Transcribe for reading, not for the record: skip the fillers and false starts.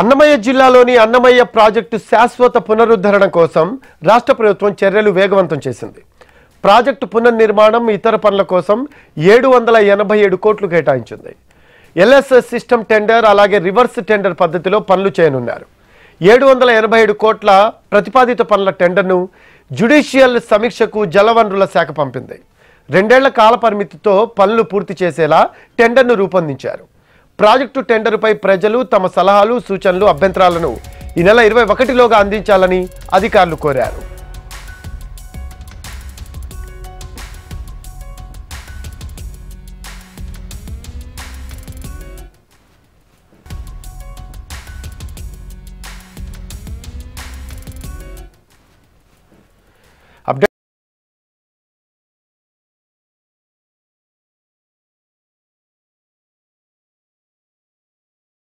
అన్నమయ్య జిల్లాలోని అన్నమయ్య ప్రాజెక్టు శాశ్వత పునరుద్ధరణ కోసం రాష్ట్ర ప్రభుత్వం చర్యలు వేగవంతం చేసింది. ప్రాజెక్టు పునర్నిర్మాణం ఇతర పనుల కోసం 787 కోట్లు కేటాయించింది. ఎల్ఎస్ఎస్ సిస్టమ్ టెండర్ అలాగే రివర్స్ టెండర్ పద్ధతిలో పనులు చేయనున్నారు. 787 కోట్ల ప్రతిపాదిత పనుల టెండర్ను జ్యుడిషియల్ సమీక్షకు జలవనరుల శాఖ పంపింది. 2 ఏళ్ల కాల పరిమితితో పనులు పూర్తి చేసేలా టెండర్ను రూపొందించారు. ప్రాజెక్టు టెండరుపై ప్రజలు తమ సలహాలు, సూచనలు, అభ్యంతరాలను ఈ నెల 21లోగా అందించాలని అధికారులు కోరారు.